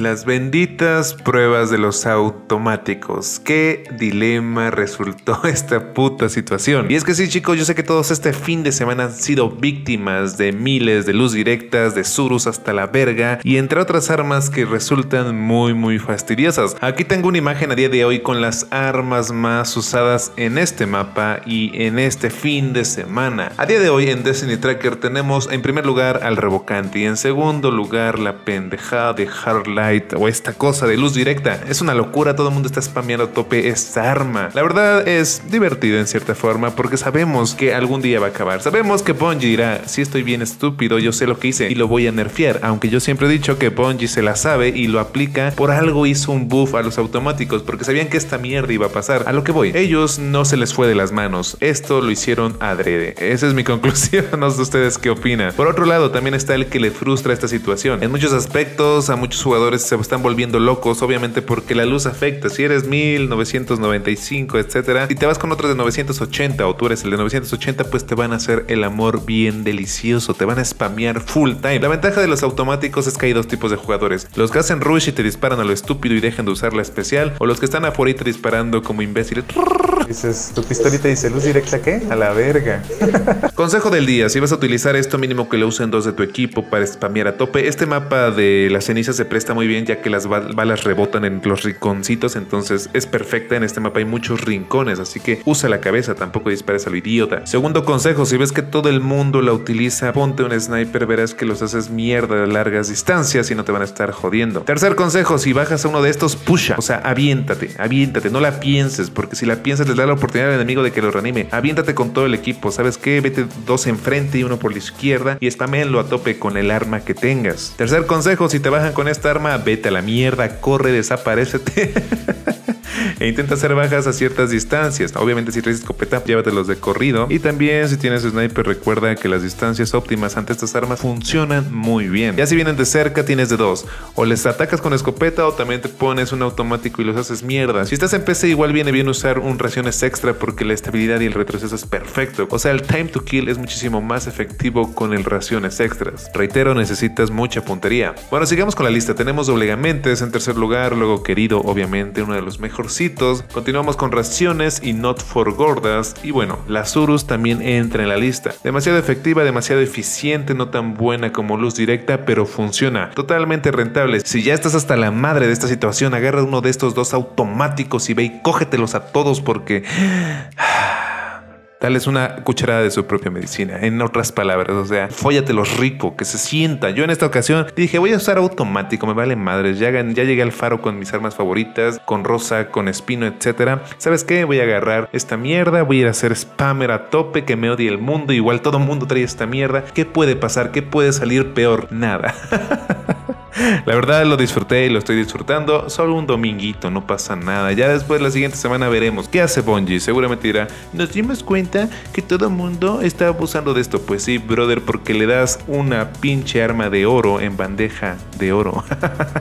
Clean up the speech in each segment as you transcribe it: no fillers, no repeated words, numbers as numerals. Las benditas pruebas de los automáticos. Qué dilema resultó esta puta situación. Y es que sí, chicos, yo sé que todos este fin de semana han sido víctimas de miles de luz directas, de SUROS hasta la verga, y entre otras armas que resultan muy fastidiosas. Aquí tengo una imagen a día de hoy con las armas más usadas en este mapa y en este fin de semana. A día de hoy en Destiny Tracker tenemos en primer lugar al Revocante y en segundo lugar la pendejada de Hardlight o esta cosa de luz directa. Es una locura, todo el mundo está spameando a tope esta arma. La verdad es divertido en cierta forma porque sabemos que algún día va a acabar. Sabemos que Bungie dirá, sí, estoy bien estúpido, yo sé lo que hice y lo voy a nerfear, aunque yo siempre he dicho que Bungie se la sabe y lo aplica. Por algo hizo un buff a los automáticos porque sabían que esta mierda iba a pasar. A lo que voy, ellos no se les fue de las manos, esto lo hicieron adrede. Esa es mi conclusión, no sé ustedes qué opinan. Por otro lado también está el que le frustra esta situación. En muchos aspectos a muchos jugadores se están volviendo locos, obviamente porque la luz afecta. Si eres 1995, etcétera, si te vas con otros de 980 o tú eres el de 980, pues te van a hacer el amor bien delicioso, te van a spamear full time. La ventaja de los automáticos es que hay dos tipos de jugadores: los que hacen rush y te disparan a lo estúpido y dejan de usar la especial, o los que están afuera y te disparando como imbéciles. Dices, tu pistolita dice, ¿luz directa qué? A la verga. Consejo del día: si vas a utilizar esto, mínimo que lo usen dos de tu equipo para spamear a tope. Este mapa de las cenizas se presta muy bien ya que las balas rebotan en los rinconcitos, entonces es perfecta. En este mapa hay muchos rincones, así que usa la cabeza, tampoco dispares a lo idiota. Segundo consejo: si ves que todo el mundo la utiliza, ponte un sniper, verás que los haces mierda a largas distancias y no te van a estar jodiendo. Tercer consejo: si bajas a uno de estos, pusha, o sea, aviéntate, no la pienses, porque si la piensas les da la oportunidad al enemigo de que lo reanime. Aviéntate con todo el equipo, ¿sabes qué? Vete dos enfrente y uno por la izquierda y spaméenlo a tope con el arma que tengas. Tercer consejo: si te bajan con esta arma, vete a la mierda, corre, desaparécete. E intenta hacer bajas a ciertas distancias. Obviamente si traes escopeta, llévatelos de corrido. Y también si tienes sniper, recuerda que las distancias óptimas ante estas armas funcionan muy bien. Ya si vienen de cerca, tienes de dos: o les atacas con escopeta, o también te pones un automático y los haces mierda. Si estás en PC, igual viene bien usar un raciones extra porque la estabilidad y el retroceso es perfecto. O sea, el time to kill es muchísimo más efectivo con el raciones extras. Reitero, necesitas mucha puntería. Bueno, sigamos con la lista. Tenemos Doblegamentes en tercer lugar, luego Querido, obviamente uno de los mejorcitos. Continuamos con raciones y not for gordas. Y bueno, la SUROS también entra en la lista. Demasiado efectiva, demasiado eficiente, no tan buena como luz directa, pero funciona. Totalmente rentable. Si ya estás hasta la madre de esta situación, agarra uno de estos dos automáticos y ve y cógetelos a todos porque... dales una cucharada de su propia medicina, en otras palabras, o sea, fóllatelos rico, que se sienta. Yo en esta ocasión dije, voy a usar automático, me vale madres, ya llegué al faro con mis armas favoritas, con rosa, con espino, etcétera. ¿Sabes qué? Voy a agarrar esta mierda, voy a ir a hacer spammer a tope, que me odie el mundo, igual todo mundo trae esta mierda. ¿Qué puede pasar? ¿Qué puede salir peor? Nada. La verdad lo disfruté y lo estoy disfrutando. Solo un dominguito, no pasa nada. Ya después la siguiente semana veremos qué hace Bungie. Seguramente dirá, nos dimos cuenta que todo el mundo está abusando de esto. Pues sí, brother, porque le das una pinche arma de oro en bandeja de oro.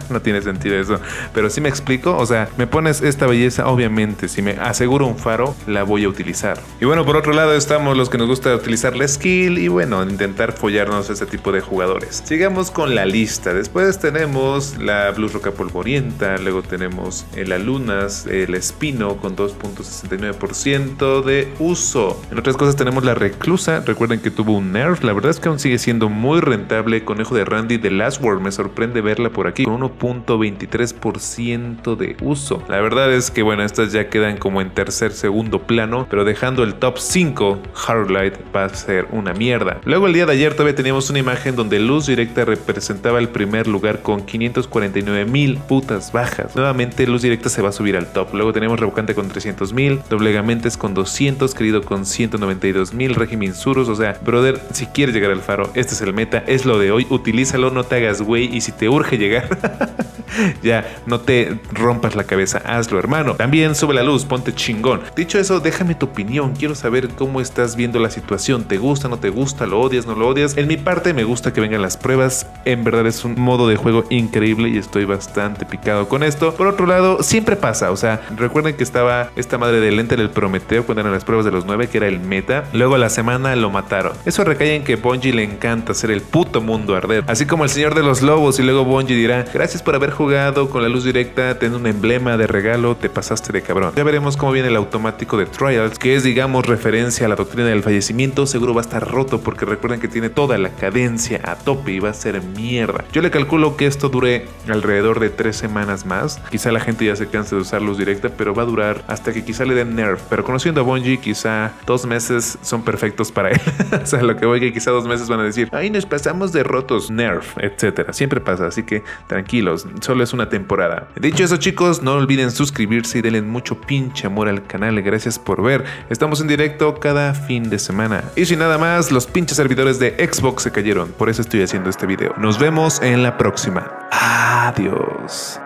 No tiene sentido eso, pero sí me explico. O sea, me pones esta belleza, obviamente si me aseguro un faro, la voy a utilizar. Y bueno, por otro lado estamos los que nos gusta utilizar la skill y bueno, intentar follarnos a este tipo de jugadores. Sigamos con la lista. Después de este tenemos la Luz Roca Polvorienta, luego tenemos las lunas, el espino con 2.69% de uso. En otras cosas tenemos la Reclusa, recuerden que tuvo un nerf, la verdad es que aún sigue siendo muy rentable. Conejo de Randy de Last World, me sorprende verla por aquí, con 1.23% de uso. La verdad es que bueno, estas ya quedan como en tercer, segundo plano, pero dejando el top 5, Hardlight va a ser una mierda. Luego el día de ayer todavía teníamos una imagen donde Luz Directa representaba el primer lugar con 549,000 putas bajas. Nuevamente luz directa se va a subir al top. Luego tenemos Revocante con 300,000, Doblegamentes con 200, Querido con 192,000, régimen SUROS. O sea, brother, si quieres llegar al faro, este es el meta, es lo de hoy, utilízalo, no te hagas güey, y si te urge llegar, ya, no te rompas la cabeza, hazlo, hermano. También sube la luz, ponte chingón. Dicho eso, déjame tu opinión, quiero saber cómo estás viendo la situación, ¿te gusta, no te gusta, lo odias, no lo odias? En mi parte me gusta que vengan las pruebas, en verdad es un modo de juego increíble y estoy bastante picado con esto. Por otro lado, siempre pasa, o sea, recuerden que estaba esta madre del enter, el Prometeo, cuando eran las pruebas de los 9, que era el meta, luego a la semana lo mataron. Eso recae en que Bungie le encanta hacer el puto mundo arder, así como el Señor de los Lobos, y luego Bungie dirá, gracias por haber jugado con la luz directa, tener un emblema de regalo, te pasaste de cabrón. Ya veremos cómo viene el automático de Trials, que es, digamos, referencia a la doctrina del fallecimiento. Seguro va a estar roto porque recuerden que tiene toda la cadencia a tope y va a ser mierda. Yo le calculo que esto dure alrededor de 3 semanas más. Quizá la gente ya se canse de usar luz directa, pero va a durar hasta que quizá le den nerf. Pero conociendo a Bungie, quizá 2 meses son perfectos para él. O sea, lo que voy, que quizá 2 meses van a decir, ahí nos pasamos de rotos, nerf, etcétera. Siempre pasa, así que tranquilos, solo es una temporada. Dicho eso, chicos, no olviden suscribirse y denle mucho pinche amor al canal. Gracias por ver. Estamos en directo cada fin de semana. Y sin nada más, los pinches servidores de Xbox se cayeron. Por eso estoy haciendo este video. Nos vemos en la próxima. Adiós.